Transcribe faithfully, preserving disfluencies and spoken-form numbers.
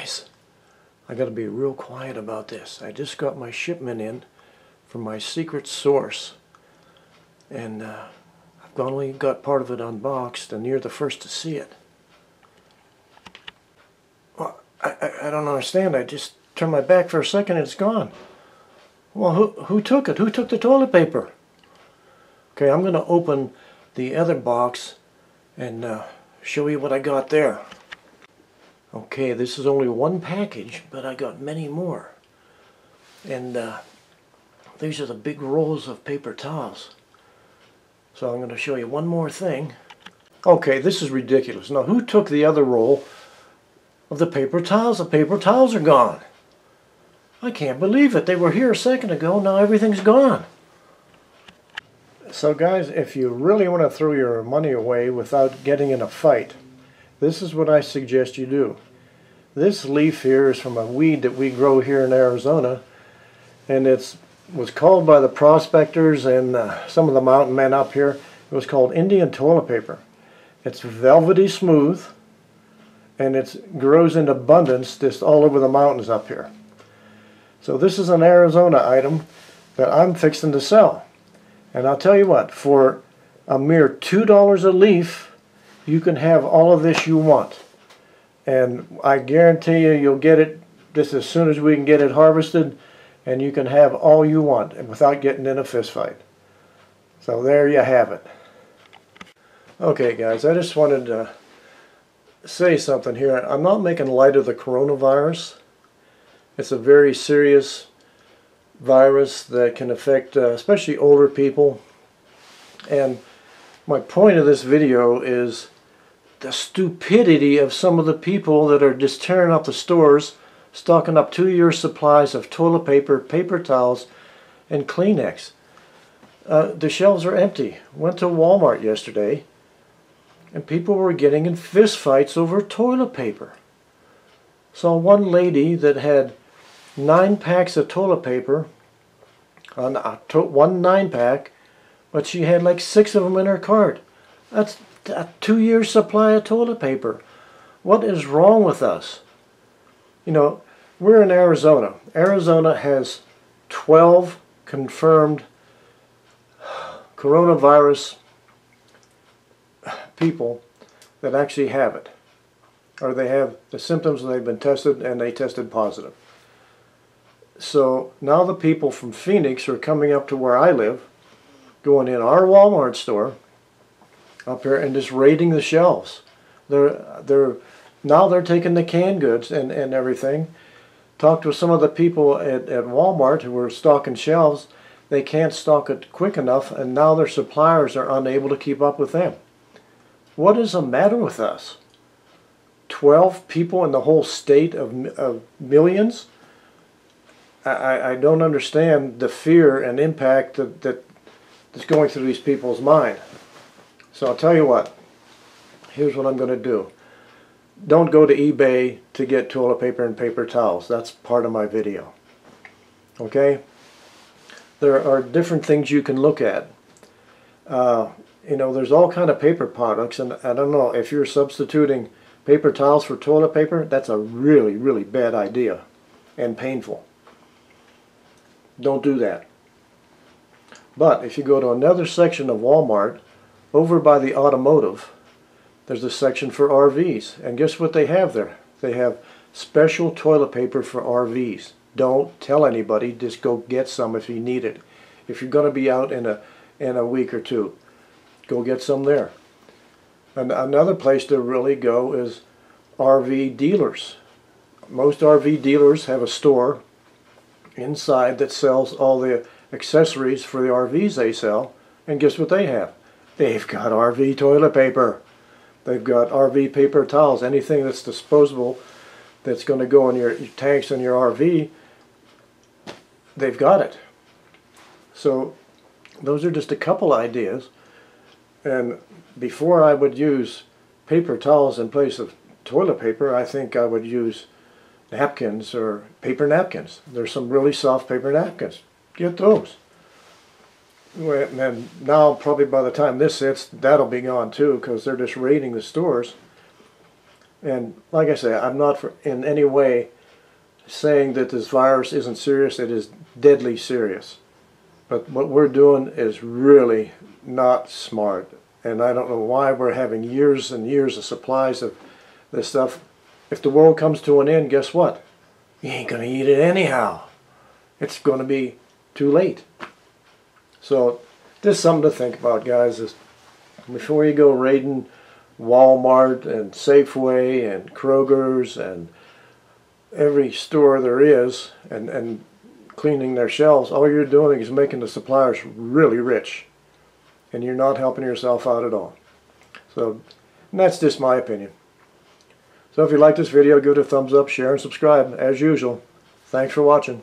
guys, I gotta be real quiet about this. I just got my shipment in from my secret source, and uh, I've only got part of it unboxed, and you're the first to see it. Well, I, I, I don't understand. I just turned my back for a second and it's gone. Well, who, who took it? Who took the toilet paper? Okay, I'm gonna open the other box and uh, show you what I got there. Okay, this is only one package, but I got many more. And uh, these are the big rolls of paper towels. So I'm going to show you one more thing. Okay, this is ridiculous. Now, who took the other roll of the paper towels? The paper towels are gone. I can't believe it. They were here a second ago. Now everything's gone. So guys, if you really want to throw your money away without getting in a fight, this is what I suggest you do. This leaf here is from a weed that we grow here in Arizona, and it was called by the prospectors and uh, some of the mountain men up here, it was called Indian toilet paper. It's velvety smooth, and it grows in abundance just all over the mountains up here. So this is an Arizona item that I'm fixing to sell. And I'll tell you what, for a mere two dollars a leaf, you can have all of this you want, and I guarantee you you'll get it just as soon as we can get it harvested, and you can have all you want and without getting in a fist fight. So there you have it. Okay guys, I just wanted to say something here. I'm not making light of the coronavirus. It's a very serious virus that can affect uh, especially older people, and my point of this video is the stupidity of some of the people that are just tearing up the stores, stocking up two year supplies of toilet paper, paper towels, and Kleenex. Uh, the shelves are empty. Went to Walmart yesterday, and people were getting in fist fights over toilet paper. Saw one lady that had nine packs of toilet paper, on one nine pack, but she had like six of them in her cart. That's a two-year supply of toilet paper. What is wrong with us? You know, we're in Arizona. Arizona has twelve confirmed coronavirus people that actually have it, or they have the symptoms and they've been tested and they tested positive. So now the people from Phoenix are coming up to where I live, going in our Walmart store up here and just raiding the shelves. They're they're now they're taking the canned goods and and everything. Talked with some of the people at at Walmart who were stocking shelves. They can't stock it quick enough, and now their suppliers are unable to keep up with them. What is the matter with us? Twelve people in the whole state of of millions. I I don't understand the fear and impact that that. That's going through these people's mind. So I'll tell you what, here's what I'm going to do. Don't go to eBay to get toilet paper and paper towels. That's part of my video. Okay? There are different things you can look at. Uh, you know, there's all kind of paper products, and I don't know, if you're substituting paper towels for toilet paper, that's a really, really bad idea and painful. Don't do that. But if you go to another section of Walmart, over by the automotive, there's a section for R Vs. And guess what they have there? They have special toilet paper for R Vs. Don't tell anybody, just go get some if you need it. If you're going to be out in a, in a week or two, go get some there. And another place to really go is R V dealers. Most R V dealers have a store inside that sells all the accessories for the R Vs they sell, and guess what they have? They've got R V toilet paper. They've got R V paper towels. Anything that's disposable that's going to go in your tanks in your R V, they've got it. So those are just a couple ideas, and before I would use paper towels in place of toilet paper, I think I would use napkins or paper napkins. There's some really soft paper napkins. Get those. And now probably by the time this hits, that'll be gone too, because they're just raiding the stores. And like I say, I'm not for, in any way saying that this virus isn't serious. It is deadly serious. But what we're doing is really not smart. And I don't know why we're having years and years of supplies of this stuff. If the world comes to an end, guess what? You ain't going to eat it anyhow. It's going to be too late. So this is something to think about, guys. Is before you go raiding Walmart and Safeway and Kroger's and every store there is and, and cleaning their shelves, all you're doing is making the suppliers really rich. And you're not helping yourself out at all. So that's just my opinion. So if you like this video, give it a thumbs up, share, and subscribe, as usual. Thanks for watching.